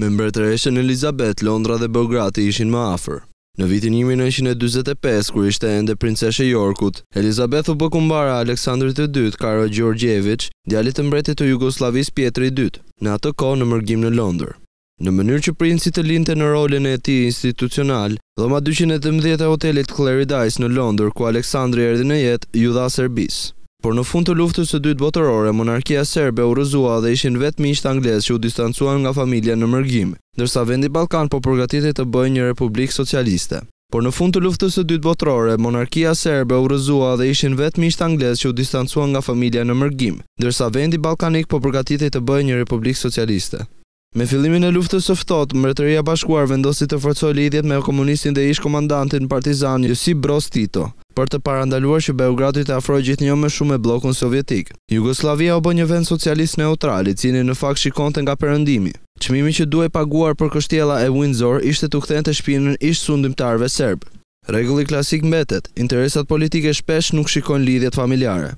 Me mbretëreshën Elizabeth, Londra dhe Beograd ishin më afër. Në vitin 1945, kur ishte ende princeshe Yorkut, Elizabeth u bë kumbara Aleksandrit II, Karo Georgjevic, djalit të mbretit të Jugoslavisë Pietri II, në atë kohë në mërgim në Londër. Në mënyrë që princi të linte në rolin e tij institucional, dhoma 218 e hotelit Claridge's në Londër, ku Aleksandri erdhi në jetë, ju dha Serbisë. Por në fund të luftës së dytë botërore, monarkia serbe u rrëzua dhe ishin vetëm miqtë anglezë që u distancuan nga familja në mërgim, ndërsa vendi Ballkan po përgatitej të bëjë një republikë socialiste. Por në fund të luftës së dytë botërore, monarkia serbe u rrëzua dhe ishin vetëm miqtë anglezë që u distancuan nga familja në mërgim, ndërsa vendi ballkanik po përgatitej të bëjë një republikë socialiste. Me fillimin e luftës së ftohtë, Mbretëria e Bashkuar vendosi të forcojë lidhjet me komunistin dhe ish-komandantin partizan Josip Broz Tito, për të parandaluar që Beogradi të afrojë gjithnjë më shumë me bllokun sovjetik. Jugosllavia u bë një vend socialist neutral, i cili në fakt shikonte nga perëndimi. Çmimi që duhej paguar për kështjella e Windsor ishte të kthente shpinën ish-sundimtarëve serb. Rregulli klasik mbetet, interesat politike shpesh nuk shikojnë lidhjet familjare.